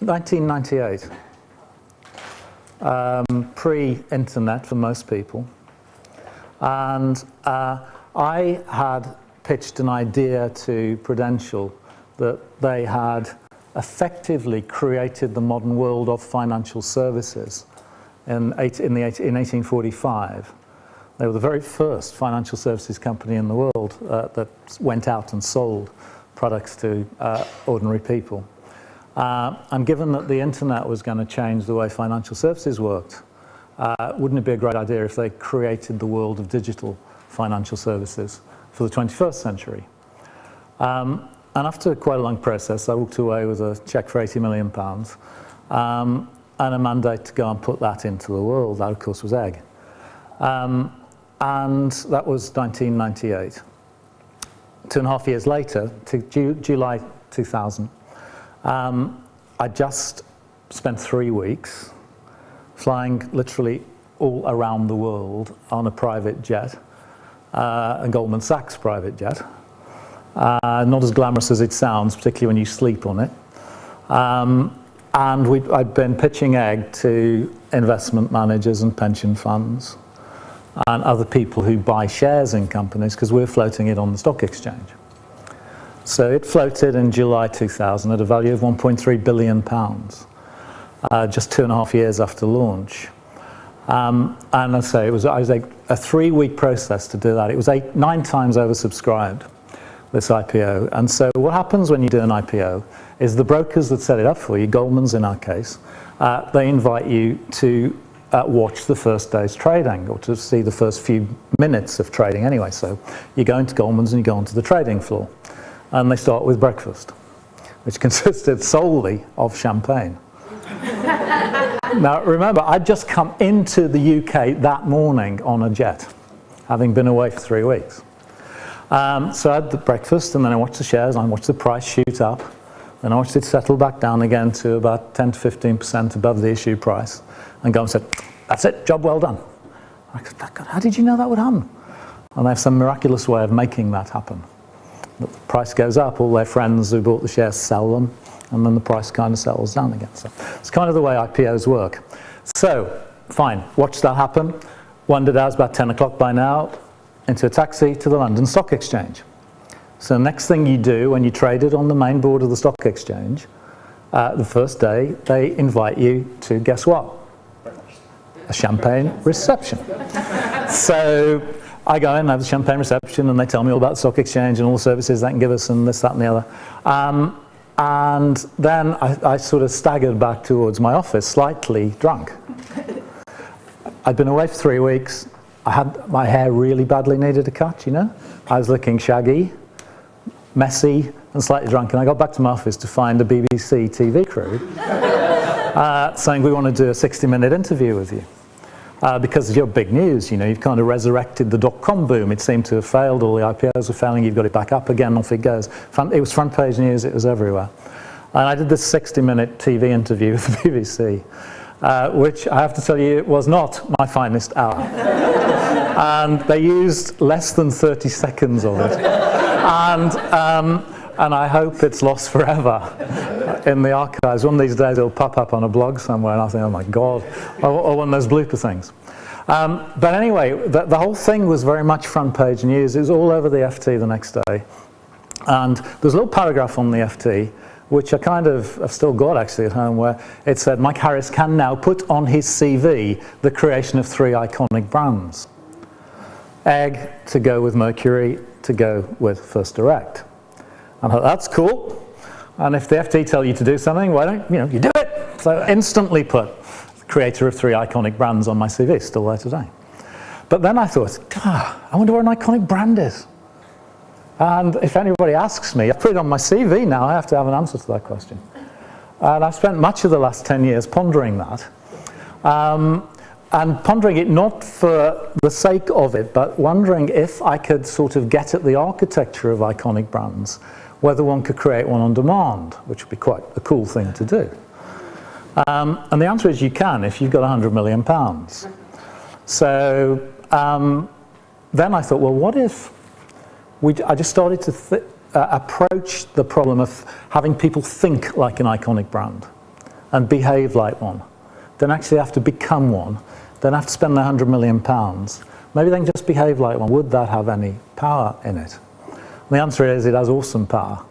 1998. Pre-internet for most people. And I had pitched an idea to Prudential that they had effectively created the modern world of financial services in 1845. They were the very first financial services company in the world that went out and sold products to ordinary people. And given that the internet was going to change the way financial services worked, wouldn't it be a great idea if they created the world of digital financial services for the 21st century? And after quite a long process, I walked away with a cheque for £80 million and a mandate to go and put that into the world. That, of course, was egg. And that was 1998. 2.5 years later, to July 2000, I just spent 3 weeks flying literally all around the world on a private jet, a Goldman Sachs private jet. Not as glamorous as it sounds, particularly when you sleep on it. And I'd been pitching egg to investment managers and pension funds and other people who buy shares in companies because we're floating it on the stock exchange. So it floated in July 2000 at a value of £1.3 billion, just 2.5 years after launch. And I say, it was a 3 week process to do that. It was 9 times oversubscribed, this IPO. And so what happens when you do an IPO is the brokers that set it up for you, Goldman's in our case, they invite you to watch the first day's trading or to see the first few minutes of trading anyway. So you go into Goldman's and you go onto the trading floor and they start with breakfast, which consisted solely of champagne. Now remember, I'd just come into the UK that morning on a jet, having been away for 3 weeks. So I had the breakfast and then I watched the shares, and I watched the price shoot up, then I watched it settle back down again to about 10 to 15% above the issue price, and Goldman said, "That's it, job well done." I said, "God, how did you know that would happen?" And they have some miraculous way of making that happen. The price goes up, all their friends who bought the shares sell them, and then the price kind of settles down again. So it's kind of the way IPOs work. So, fine, watched that happen, wondered I was about 10 o'clock by now, into a taxi to the London Stock Exchange. So the next thing you do when you trade it on the main board of the Stock Exchange, the first day, they invite you to, guess what? A champagne reception. So I go in and have the champagne reception and they tell me all about the Stock Exchange and all the services they can give us and this, that and the other. And then I sort of staggered back towards my office, slightly drunk. I'd been away for 3 weeks. I had my hair really badly needed a cut, you know. I was looking shaggy, messy, and slightly drunk. And I got back to my office to find a BBC TV crew saying, "We want to do a 60-minute interview with you because you're big news. You know, you've kind of resurrected the dot-com boom. It seemed to have failed. All the IPOs were failing. You've got it back up again. Off it goes. It was front-page news. It was everywhere." And I did this 60-minute TV interview with the BBC. Which I have to tell you was not my finest hour. And they used less than 30 seconds of it. And I hope it's lost forever in the archives. One of these days it'll pop up on a blog somewhere and I'll think, oh my God, or one of those blooper things. But anyway, the whole thing was very much front page news. It was all over the FT the next day. And there's a little paragraph on the FT which I've still got actually at home, where it said, "Mike Harris can now put on his CV the creation of 3 iconic brands. Egg to go with Mercury, to go with Firstdirect." And I thought, that's cool. And if the FT tell you to do something, why don't you do it? So instantly put creator of 3 iconic brands on my CV, still there today. But then I thought, God, I wonder what an iconic brand is. And if anybody asks me, I put it on my CV now, I have to have an answer to that question. And I've spent much of the last 10 years pondering that. And pondering it not for the sake of it, but wondering if I could sort of get at the architecture of iconic brands, whether one could create one on demand, which would be quite a cool thing to do. And the answer is you can if you've got £100 million. So then I thought, well, what if I just started to approach the problem of having people think like an iconic brand. and behave like one, then actually have to become one, then have to spend their £100 million. Maybe they can just behave like one. Would that have any power in it? And the answer is it has awesome power.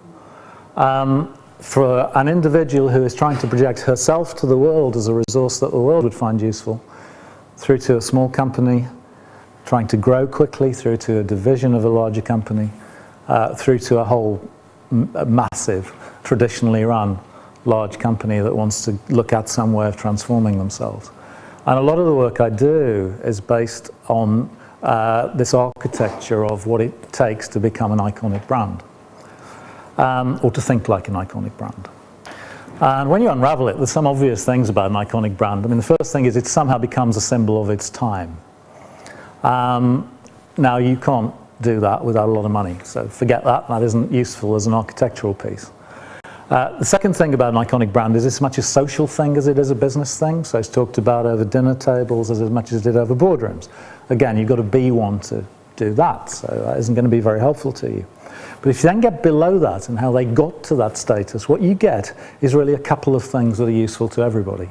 For an individual who is trying to project herself to the world as a resource that the world would find useful, through to a small company trying to grow quickly, through to a division of a larger company, through to a whole massive, traditionally run, large company that wants to look at some way of transforming themselves. And a lot of the work I do is based on this architecture of what it takes to become an iconic brand, or to think like an iconic brand. And when you unravel it, there's some obvious things about an iconic brand. I mean, the first thing is it somehow becomes a symbol of its time. Now, you can't do that without a lot of money, so forget that. That isn't useful as an architectural piece. The second thing about an iconic brand is it's as much a social thing as it is a business thing. So it's talked about over dinner tables as much as it did over boardrooms. Again, you've got to be one to do that, so that isn't going to be very helpful to you. But if you then get below that and how they got to that status, what you get is really a couple of things that are useful to everybody.